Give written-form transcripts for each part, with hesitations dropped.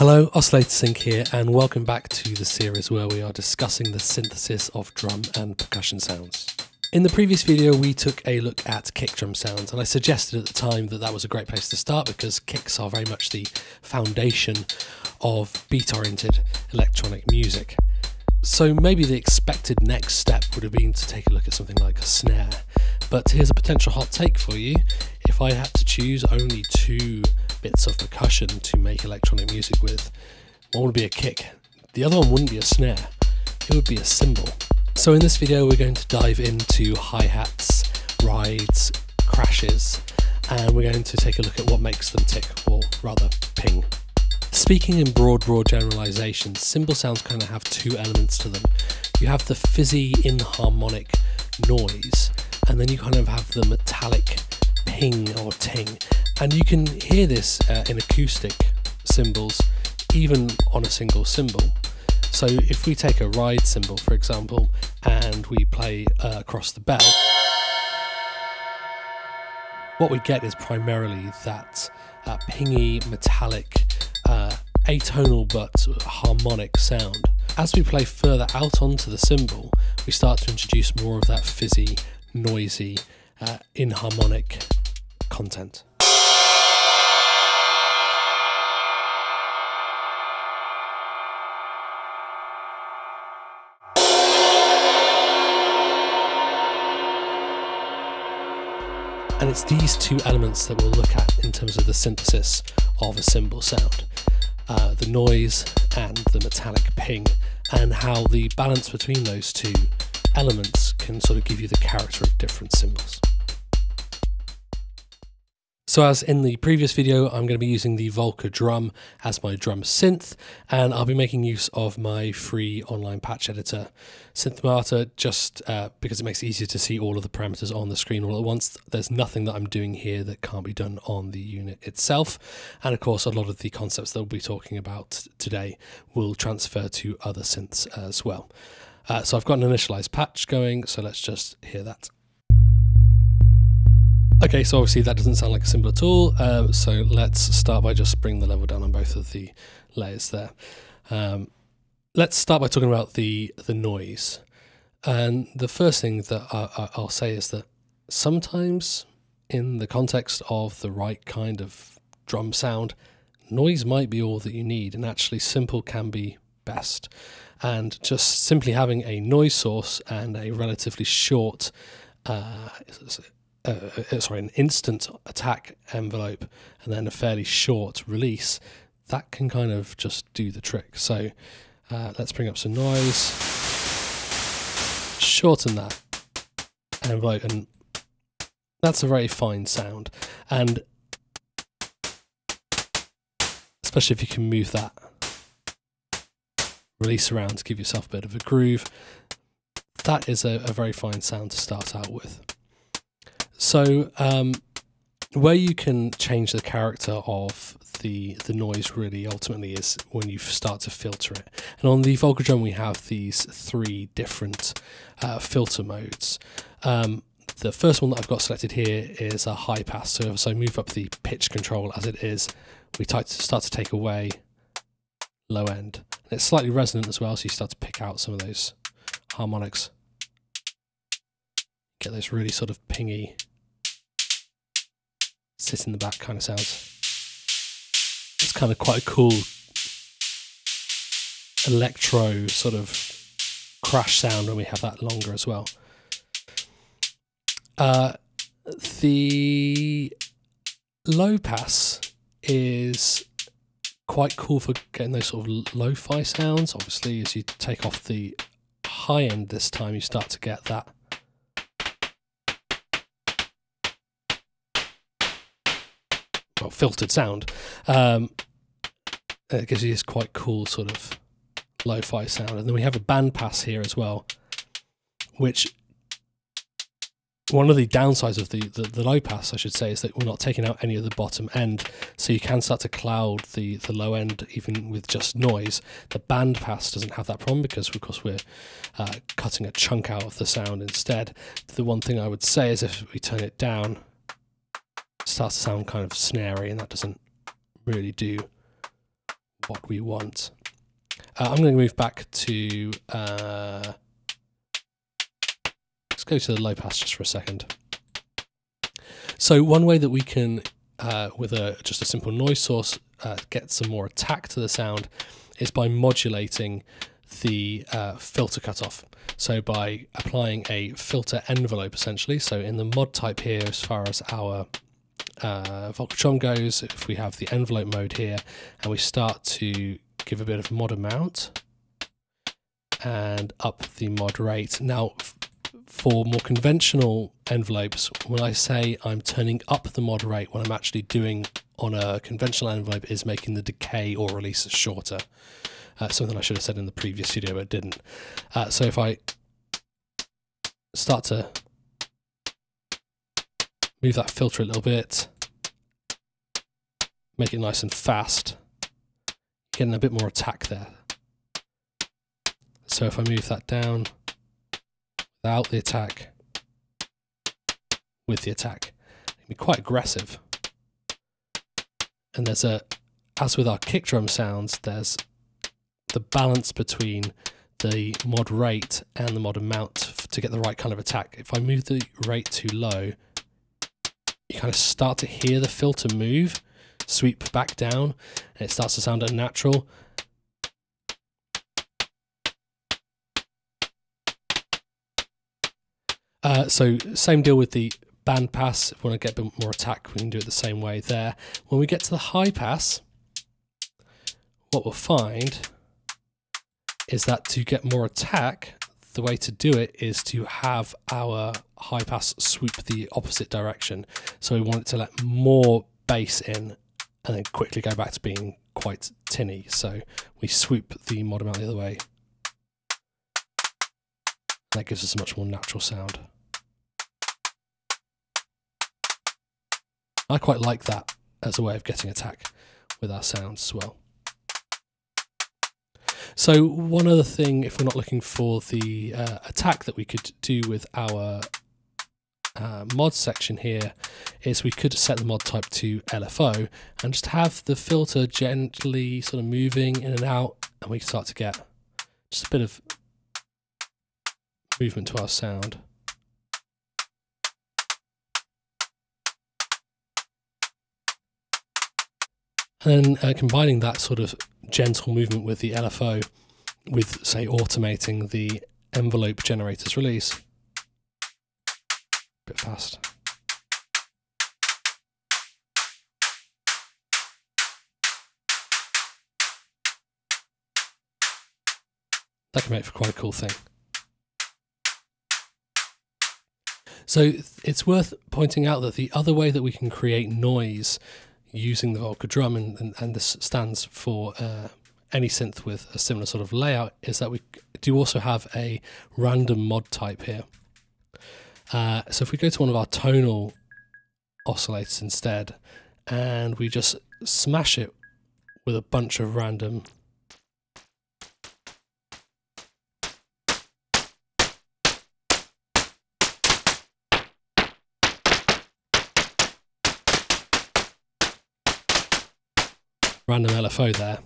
Hello, Oscillator Sync here, and welcome back to the series where we are discussing the synthesis of drum and percussion sounds. In the previous video, we took a look at kick drum sounds, and I suggested at the time that that was a great place to start because kicks are very much the foundation of beat-oriented electronic music. So maybe the expected next step would have been to take a look at something like a snare. But here's a potential hot take for you. If I had to choose only two bits of percussion to make electronic music with, one would be a kick, the other one wouldn't be a snare, it would be a cymbal. So in this video we're going to dive into hi-hats, rides, crashes, and we're going to take a look at what makes them tick, or rather ping. Speaking in broad generalizations, cymbal sounds kind of have two elements to them. You have the fizzy inharmonic noise, and then you kind of have the metallic ping or ting, and you can hear this in acoustic cymbals, even on a single cymbal. So if we take a ride cymbal, for example, and we play across the bell, what we get is primarily that pingy, metallic, atonal but harmonic sound. As we play further out onto the cymbal, we start to introduce more of that fizzy, noisy, inharmonic content. And it's these two elements that we'll look at in terms of the synthesis of a cymbal sound. The noise and the metallic ping, and how the balance between those two elements can sort of give you the character of different cymbals. So as in the previous video, I'm going to be using the Volca Drum as my drum synth, and I'll be making use of my free online patch editor, Synthmata, just because it makes it easier to see all of the parameters on the screen all at once. There's nothing that I'm doing here that can't be done on the unit itself, and of course a lot of the concepts that we'll be talking about today will transfer to other synths as well. So I've got an initialized patch going, so let's just hear that. Okay, so obviously that doesn't sound like a cymbal at all, so let's start by just bringing the level down on both of the layers there. Let's start by talking about the noise. And the first thing that I'll say is that sometimes in the context of the right kind of drum sound, noise might be all that you need, and actually simple can be best. And just simply having a noise source and a relatively short an instant attack envelope and then a fairly short release, that can kind of just do the trick. So let's bring up some noise, shorten that envelope, and that's a very fine sound, and especially if you can move that release around to give yourself a bit of a groove, that is a very fine sound to start out with. So where you can change the character of the noise really ultimately is when you start to filter it. And on the Volca Drum we have these three different filter modes. The first one that I've got selected here is a high pass. So if I move up the pitch control as it is, we start to take away low end. And it's slightly resonant as well, so you start to pick out some of those harmonics. Get those really sort of pingy, sit in the back kind of sounds. It's kind of quite a cool electro sort of crash sound when we have that longer as well. The low pass is quite cool for getting those sort of lo-fi sounds. Obviously, as you take off the high end this time, you start to get that filtered sound. It gives you this quite cool sort of lo-fi sound. And then we have a band pass here as well, which one of the downsides of the low pass, I should say, is that we're not taking out any of the bottom end, so you can start to cloud the low end even with just noise. The band pass doesn't have that problem because of course we're cutting a chunk out of the sound instead. The one thing I would say is if we turn it down, starts to sound kind of snary, and that doesn't really do what we want. I'm going to move back to, let's go to the low pass just for a second. So one way that we can, with just a simple noise source, get some more attack to the sound is by modulating the filter cutoff. So by applying a filter envelope, essentially. So in the mod type here, as far as our Volca Drum goes, if we have the envelope mode here and we start to give a bit of mod amount and up the mod rate. Now, for more conventional envelopes, when I say I'm turning up the mod rate, what I'm actually doing on a conventional envelope is making the decay or release shorter. Something I should have said in the previous video but didn't. So if I start to move that filter a little bit, make it nice and fast, getting a bit more attack there. So if I move that down, without the attack, with the attack, it can be quite aggressive. And there's a, as with our kick drum sounds, there's the balance between the mod rate and the mod amount to get the right kind of attack. If I move the rate too low, you kind of start to hear the filter move, sweep back down, and it starts to sound unnatural. So same deal with the band pass. If we want to get a bit more attack, we can do it the same way there. When we get to the high pass, what we'll find is that to get more attack, the way to do it is to have our high pass swoop the opposite direction. So we want it to let more bass in and then quickly go back to being quite tinny. So we swoop the mod amount the other way. That gives us a much more natural sound. I quite like that as a way of getting attack with our sounds as well. So one other thing, if we're not looking for the attack that we could do with our mod section here, is we could set the mod type to LFO and just have the filter gently sort of moving in and out, and we can start to get just a bit of movement to our sound. And then combining that sort of gentle movement with the LFO with, say, automating the envelope generator's release. A bit fast. That can make for quite a cool thing. So it's worth pointing out that the other way that we can create noise using the Volca Drum, and this stands for any synth with a similar sort of layout, is that we do also have a random mod type here. So if we go to one of our tonal oscillators instead, and we just smash it with a bunch of random LFO there,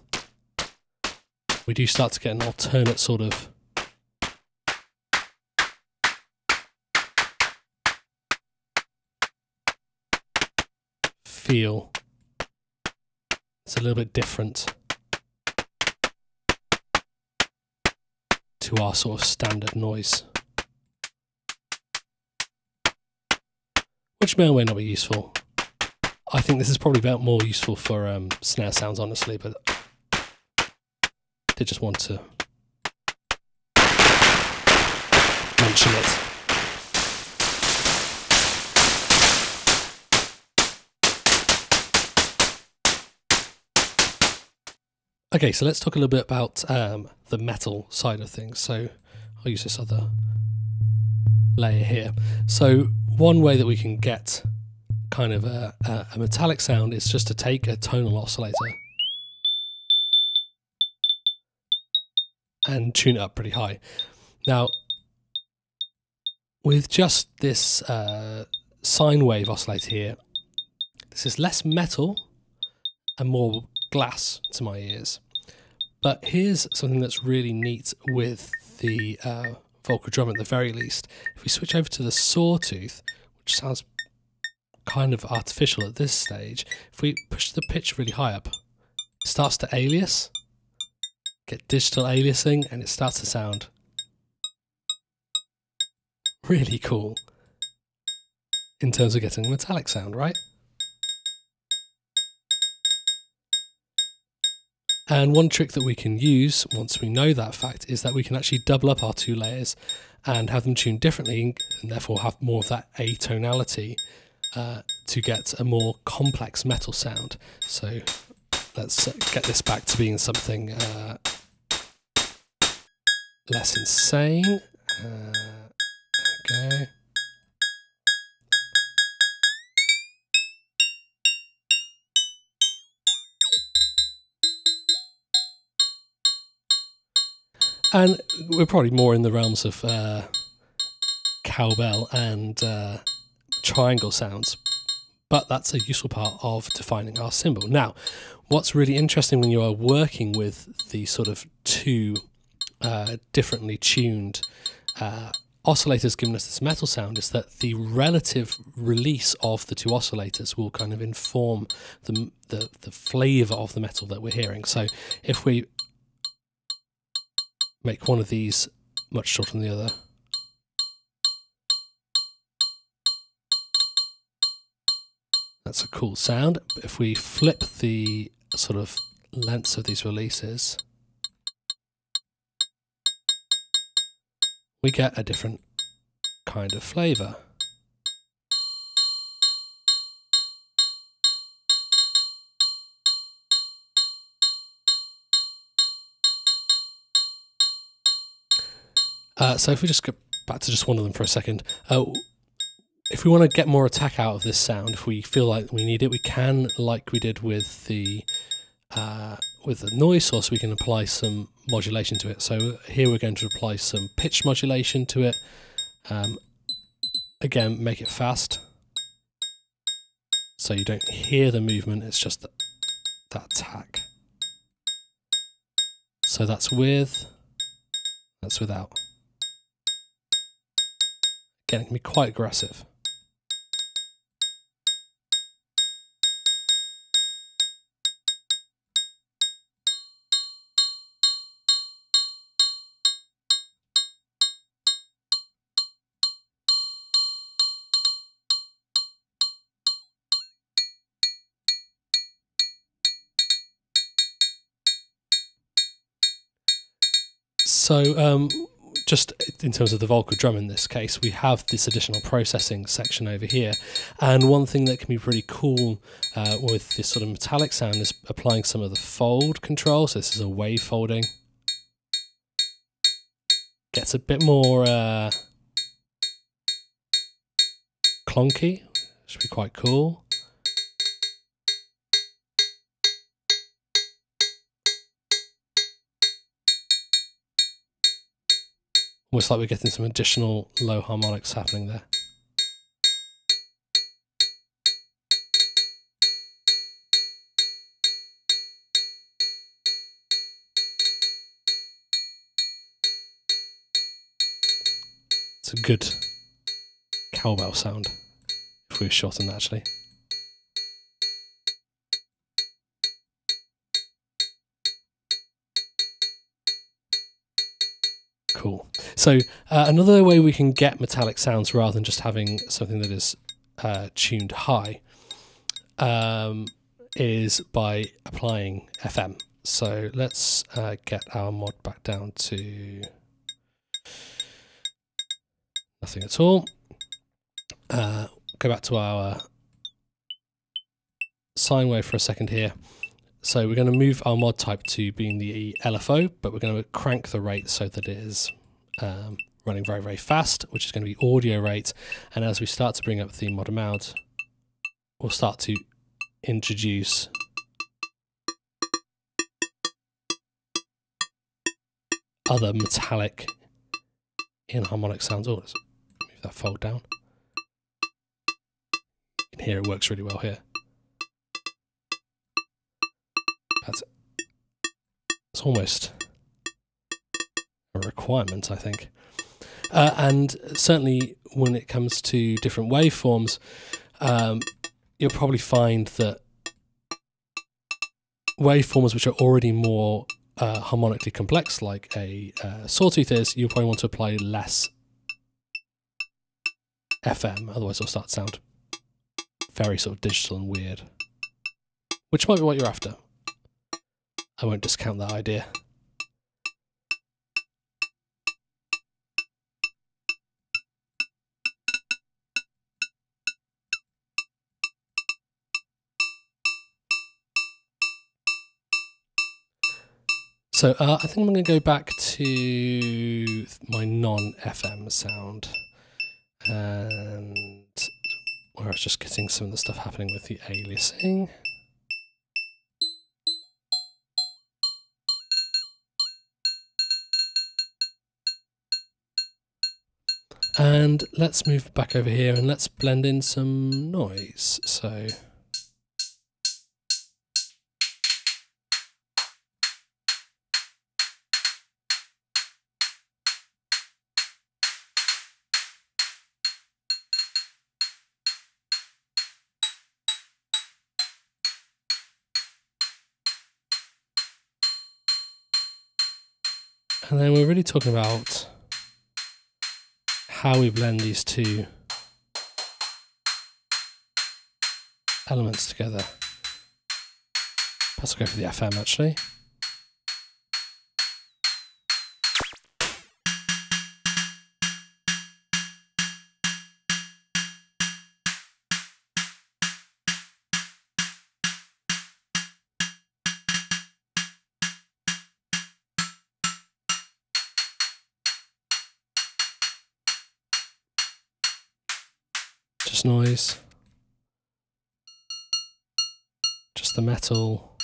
we do start to get an alternate sort of feel. It's a little bit different to our sort of standard noise, which may or may not be useful. I think this is probably about more useful for snare sounds, honestly, but I did just want to mention it. Okay, so let's talk a little bit about the metal side of things. So I'll use this other layer here. So one way that we can get kind of a metallic sound is just to take a tonal oscillator and tune it up pretty high. Now, with just this sine wave oscillator here, this is less metal and more glass to my ears. But here's something that's really neat with the Volca Drum at the very least. If we switch over to the sawtooth, which sounds kind of artificial at this stage, if we push the pitch really high up, it starts to alias, get digital aliasing, and it starts to sound really cool in terms of getting a metallic sound, right? And one trick that we can use once we know that fact is that we can actually double up our two layers and have them tuned differently and therefore have more of that atonality to get a more complex metal sound. So let's get this back to being something less insane. Okay. And we're probably more in the realms of cowbell and triangle sounds, but that's a useful part of defining our cymbal. Now, what's really interesting when you are working with the sort of two differently tuned oscillators giving us this metal sound is that the relative release of the two oscillators will kind of inform the flavour of the metal that we're hearing. So if we make one of these much shorter than the other, that's a cool sound. But if we flip the sort of lengths of these releases, we get a different kind of flavour. So if we just go back to just one of them for a second, if we want to get more attack out of this sound, if we feel like we need it, we can, like we did with the noise source, we can apply some modulation to it. So here we're going to apply some pitch modulation to it. Again, make it fast, so you don't hear the movement, it's just that attack. So that's with, that's without. Again, it can be quite aggressive. So just in terms of the Volca Drum in this case, we have this additional processing section over here. And one thing that can be pretty cool with this sort of metallic sound is applying some of the fold control. So this is a wave folding. Gets a bit more clunky, should be quite cool. Almost like we're getting some additional low harmonics happening there. It's a good cowbell sound, if we shorten that actually. Cool. So another way we can get metallic sounds rather than just having something that is tuned high is by applying FM. So let's get our mod back down to nothing at all. Go back to our sine wave for a second here. So we're going to move our mod type to being the LFO, but we're going to crank the rate so that it is running very, very fast, which is going to be audio rate. And as we start to bring up the mod amount, we'll start to introduce other metallic inharmonic sounds. Oh, let's move that fold down. You can hear it works really well here. That's almost a requirement, I think. And certainly when it comes to different waveforms, you'll probably find that waveforms which are already more harmonically complex, like a sawtooth is, you'll probably want to apply less FM, otherwise it'll start to sound very sort of digital and weird, which might be what you're after. I won't discount that idea. So I think I'm going to go back to my non-FM sound, and where I was just getting some of the stuff happening with the aliasing. And let's move back over here and let's blend in some noise. So. And then we're really talking about how we blend these two elements together. Perhaps I'll go for the FM actually. Just noise, just the metal,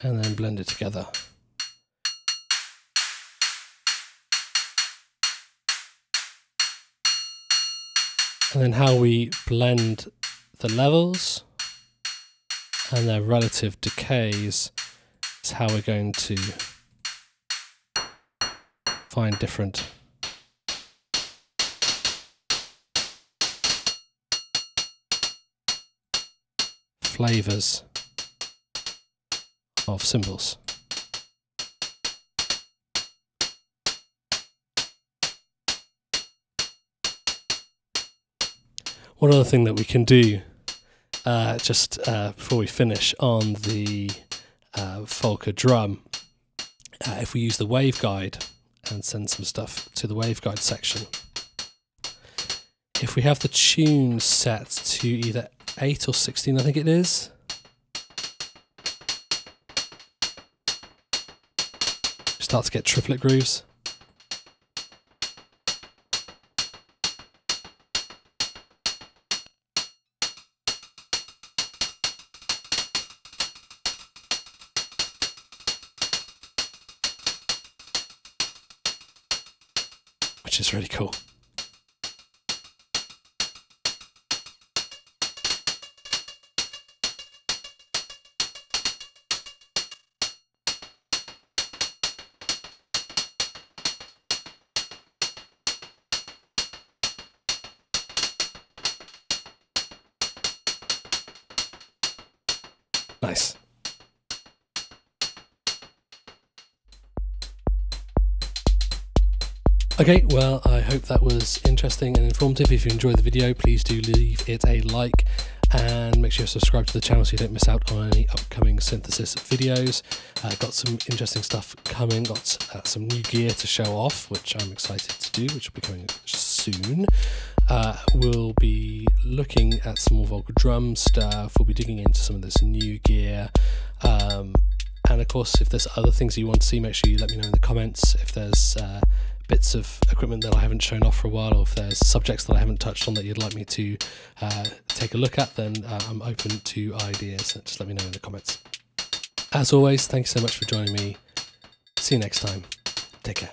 and then blend it together. And then how we blend the levels and their relative decays is how we're going to find different flavors of cymbals. One other thing that we can do just before we finish on the Volca drum, if we use the waveguide and send some stuff to the waveguide section, if we have the tune set to either 8 or 16, I think it is. Start to get triplet grooves. Which is really cool. Nice. Okay, well, I hope that was interesting and informative. If you enjoyed the video, please do leave it a like and make sure you subscribe to the channel so you don't miss out on any upcoming synthesis videos. Got some interesting stuff coming, got some new gear to show off, which I'm excited to do, which will be coming soon. We'll be looking at some more Volca drum stuff, we'll be digging into some of this new gear, and of course if there's other things you want to see, make sure you let me know in the comments if there's bits of equipment that I haven't shown off for a while, or if there's subjects that I haven't touched on that you'd like me to take a look at, then I'm open to ideas, so just let me know in the comments. As always, thanks so much for joining me, see you next time, take care.